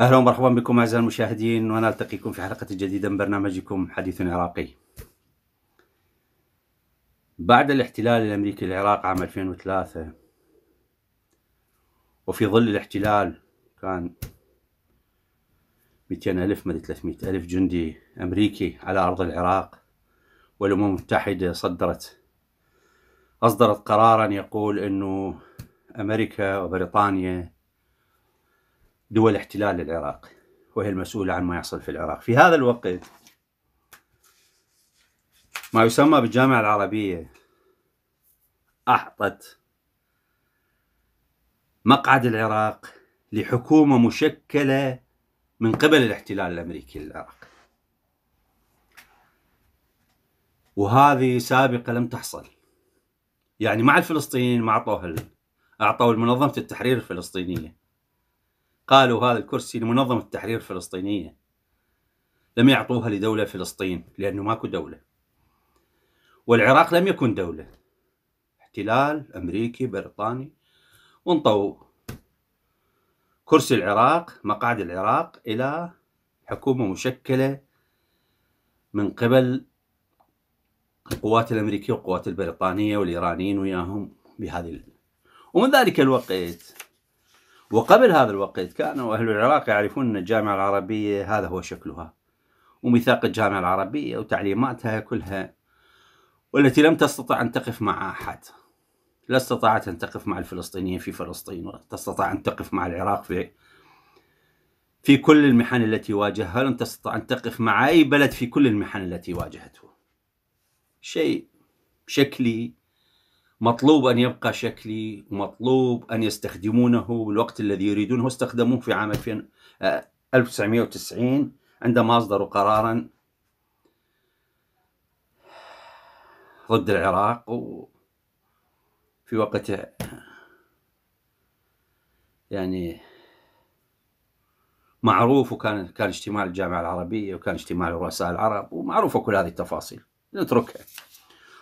أهلا ومرحبا بكم أعزائي المشاهدين، ونلتقيكم في حلقة جديدة من برنامجكم حديث عراقي. بعد الاحتلال الأمريكي للعراق عام 2003، وفي ظل الاحتلال كان 200,000 مدى 300,000 جندي أمريكي على أرض العراق، والأمم المتحدة أصدرت قرارا يقول أنه أمريكا وبريطانيا دول احتلال للعراق وهي المسؤولة عن ما يحصل في العراق. في هذا الوقت ما يسمى بالجامعة العربية أحطت مقعد العراق لحكومة مشكلة من قبل الاحتلال الأمريكي للعراق، وهذه سابقة لم تحصل. يعني مع الفلسطينيين ما أعطوا منظمة التحرير الفلسطينية، قالوا هذا الكرسي لمنظمة التحرير الفلسطينية، لم يعطوها لدولة فلسطين لأنه ماكو دولة، والعراق لم يكن دولة، احتلال أمريكي بريطاني، وانطوا كرسي العراق مقعد العراق إلى حكومة مشكلة من قبل القوات الأمريكية والقوات البريطانية والإيرانيين وياهم بهذه. ومن ذلك الوقت وقبل هذا الوقت كانوا أهل العراق يعرفون أن الجامعة العربية هذا هو شكلها، وميثاق الجامعة العربية وتعليماتها كلها، والتي لم تستطع أن تقف مع أحد، لا استطاعت أن تقف مع الفلسطينيين في فلسطين، ولا تستطيع أن تقف مع العراق في كل المحن التي واجهها، لم تستطع أن تقف مع أي بلد في كل المحن التي واجهته. شيء شكلي مطلوب أن يبقى شكلي، ومطلوب أن يستخدمونه بالوقت الذي يريدونه، واستخدموه في عام 1990 عندما أصدروا قرارا ضد العراق، وفي وقته يعني معروف، وكان اجتماع الجامعة العربية وكان اجتماع رؤساء العرب، ومعروفة كل هذه التفاصيل، نتركها.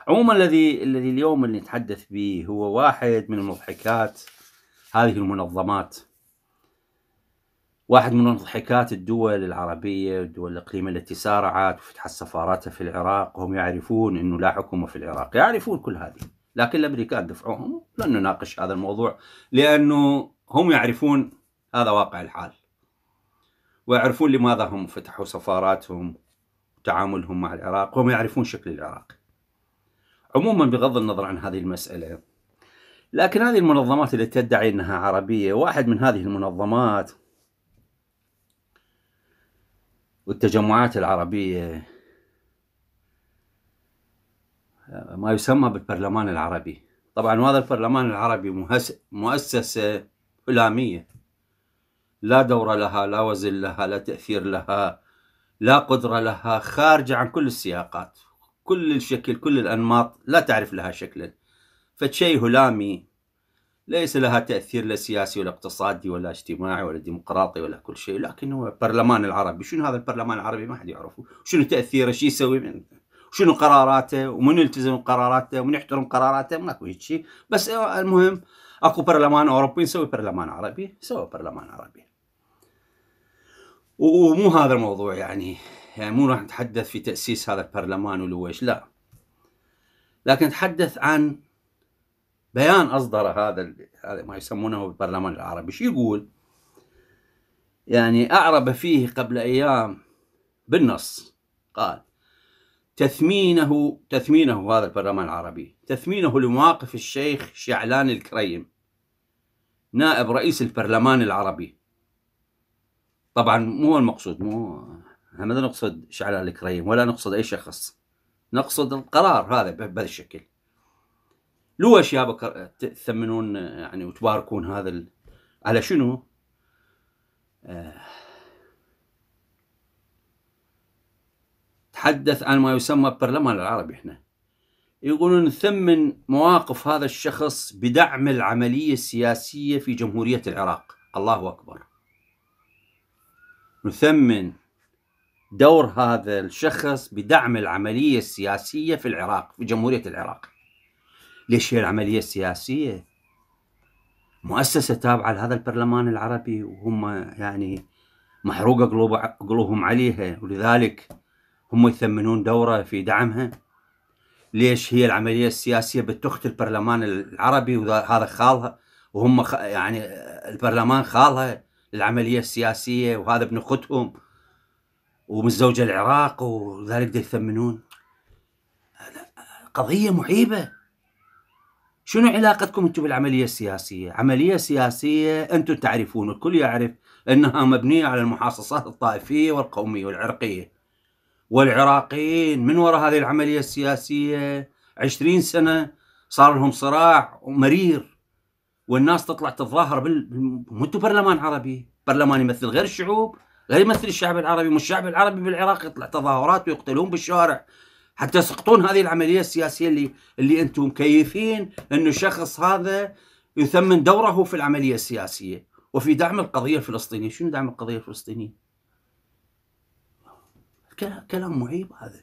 عموما الذي اليوم اللي نتحدث به هو واحد من مضحكات هذه المنظمات، واحد من مضحكات الدول العربية والدول الإقليمية التي سارعت وفتحت سفاراتها في العراق، وهم يعرفون أنه لا حكومة في العراق، يعرفون كل هذه، لكن الأمريكان دفعوهم. لن نناقش هذا الموضوع لأنه هم يعرفون هذا واقع الحال، ويعرفون لماذا هم فتحوا سفاراتهم وتعاملهم مع العراق، وهم يعرفون شكل العراق. عموما بغض النظر عن هذه المسألة، لكن هذه المنظمات التي تدعي أنها عربية، واحد من هذه المنظمات والتجمعات العربية ما يسمى بالبرلمان العربي. طبعا وهذا البرلمان العربي مؤسسة إعلامية، لا دورة لها، لا وزن لها، لا تأثير لها، لا قدرة لها، خارجة عن كل السياقات، كل الشكل، كل الأنماط، لا تعرف لها شكلا، فشيء هلامي ليس لها تأثير لا سياسي ولا اقتصادي ولا اجتماعي ولا ديمقراطي ولا كل شيء. لكن هو البرلمان العربي، شنو هذا البرلمان العربي؟ ما حد يعرفه، شنو تأثيره، شو يسوي، شنو قراراته، ومن يلتزم قراراته، ومن يحترم قراراته، ماكو هيك شيء. بس المهم اكو برلمان أوروبي، نسوي برلمان عربي، سوى برلمان عربي. ومو هذا الموضوع، يعني مو راح نتحدث في تأسيس هذا البرلمان ولويش، لا، لكن نتحدث عن بيان أصدر هذا ما يسمونه بالبرلمان العربي. شو يقول؟ يعني أعرب فيه قبل أيام بالنص، قال تثمينه هذا البرلمان العربي، تثمينه لمواقف الشيخ شعلان الكريم نائب رئيس البرلمان العربي. طبعا مو المقصود، مو احنا لا نقصد شعلان الكريم ولا نقصد اي شخص، نقصد القرار هذا بهذا الشكل. لوش يا بكر تثمنون يعني وتباركون هذا على شنو؟ تحدث عن ما يسمى البرلمان العربي. احنا يقولون نثمن مواقف هذا الشخص بدعم العملية السياسية في جمهورية العراق. الله اكبر، نثمن دور هذا الشخص بدعم العملية السياسية في العراق، في جمهورية العراق. ليش هي العملية السياسية؟ مؤسسة تابعة لهذا البرلمان العربي، وهم يعني محروقة قلوبهم عليها، ولذلك هم يثمنون دوره في دعمها. ليش هي العملية السياسية بتخت البرلمان العربي، وهذا خالها، وهم يعني البرلمان خالها للعملية السياسية، وهذا ابن اختهم ومتزوجة العراق، وذلك يثمنون. قضية معيبة. شنو علاقتكم انتم بالعملية السياسية؟ عملية سياسية انتم تعرفون، الكل يعرف انها مبنية على المحاصصات الطائفية والقومية والعرقية، والعراقيين من وراء هذه العملية السياسية 20 سنة صار لهم صراع مرير، والناس تطلع تتظاهر انتم برلمان عربي، برلمان يمثل غير الشعوب، غير يمثل الشعب العربي، والشعب العربي بالعراق يطلع تظاهرات ويقتلون بالشوارع حتى يسقطون هذه العملية السياسية اللي انتم مكيفين انه الشخص هذا يثمن دوره في العملية السياسية وفي دعم القضية الفلسطينية. شنو دعم القضية الفلسطينية؟ كلام معيب هذا.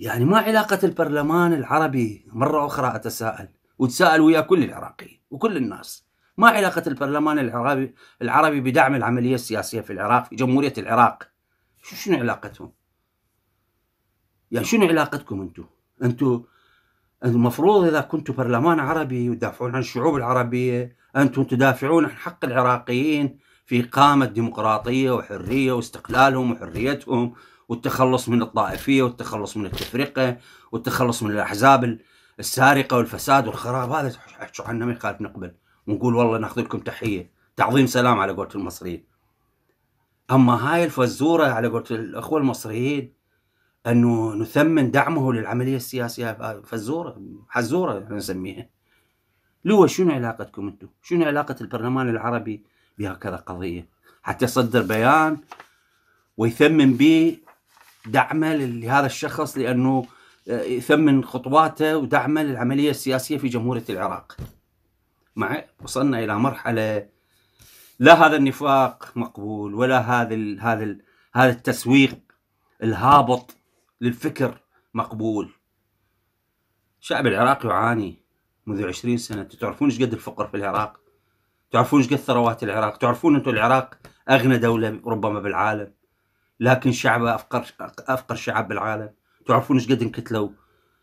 يعني ما علاقة البرلمان العربي، مرة أخرى أتساءل وتساءل ويا كل العراقيين وكل الناس، ما علاقة البرلمان العربي بدعم العملية السياسية في العراق، في جمهورية العراق؟ شنو علاقتهم؟ يعني شنو علاقتكم انتم؟ انتم المفروض إذا كنتم برلمان عربي وتدافعون عن الشعوب العربية، انتم تدافعون عن حق العراقيين في إقامة ديمقراطية وحرية واستقلالهم وحريتهم، والتخلص من الطائفية، والتخلص من التفرقة، والتخلص من الأحزاب السارقة والفساد والخراب. هذا احكوا عنه ما يخالف، نقبل ونقول والله ناخذ لكم تحية، تعظيم سلام على قولة المصريين. أما هاي الفزورة على قولة الأخوة المصريين أنه نثمن دعمه للعملية السياسية، فزورة حزورة نسميها. لو شنو علاقتكم أنتم؟ شنو علاقة البرلمان العربي بهكذا قضية حتى يصدر بيان ويثمن به دعمه لهذا الشخص لأنه يثمن خطواته ودعمه للعملية السياسية في جمهورية العراق؟ مع وصلنا إلى مرحلة لا هذا النفاق مقبول، ولا هذا التسويق الهابط للفكر مقبول. الشعب العراقي يعاني منذ 20 سنة. تعرفون ايش قد الفقر في العراق؟ تعرفون ايش قد ثروات العراق؟ تعرفون انتم العراق اغنى دولة ربما بالعالم، لكن شعبه افقر شعب بالعالم. تعرفون ايش قد انقتلوا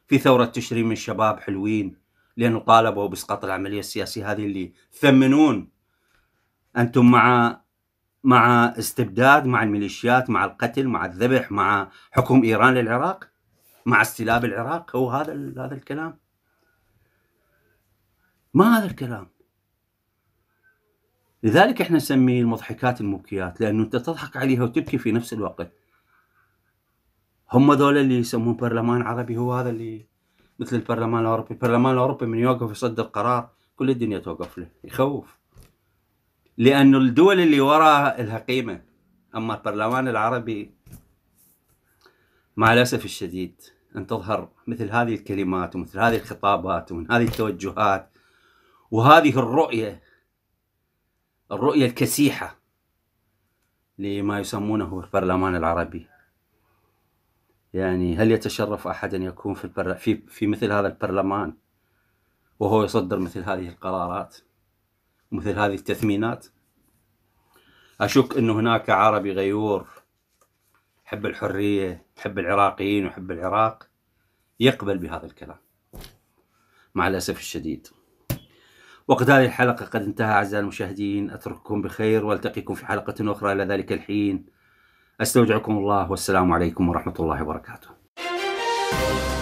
في ثورة تشرين من شباب حلوين لانه طالبوا باسقاط العملية السياسية هذه اللي تثمنون انتم مع استبداد، مع الميليشيات، مع القتل، مع الذبح، مع حكم ايران للعراق، مع استلاب العراق. هو هذا الكلام؟ ما هذا الكلام. لذلك احنا نسميه المضحكات المبكيات، لانه انت تضحك عليها وتبكي في نفس الوقت. هم ذولا اللي يسمون برلمان عربي، هو هذا اللي مثل البرلمان الاوروبي. البرلمان الاوروبي من يوقف يصدر قرار كل الدنيا توقف له، يخوف، لانه الدول اللي وراها لها قيمه. اما البرلمان العربي مع الاسف الشديد ان تظهر مثل هذه الكلمات ومثل هذه الخطابات ومن هذه التوجهات وهذه الرؤية الكسيحة لما يسمونه البرلمان العربي. يعني هل يتشرف أحد أن يكون في مثل هذا البرلمان وهو يصدر مثل هذه القرارات ومثل هذه التثمينات؟ أشك أن هناك عربي غيور يحب الحرية، يحب العراقيين ويحب العراق، يقبل بهذا الكلام مع الأسف الشديد. وقد هذه الحلقة قد انتهى أعزائي المشاهدين، أترككم بخير وألتقيكم في حلقة أخرى إلى ذلك الحين. أستودعكم الله، والسلام عليكم ورحمة الله وبركاته.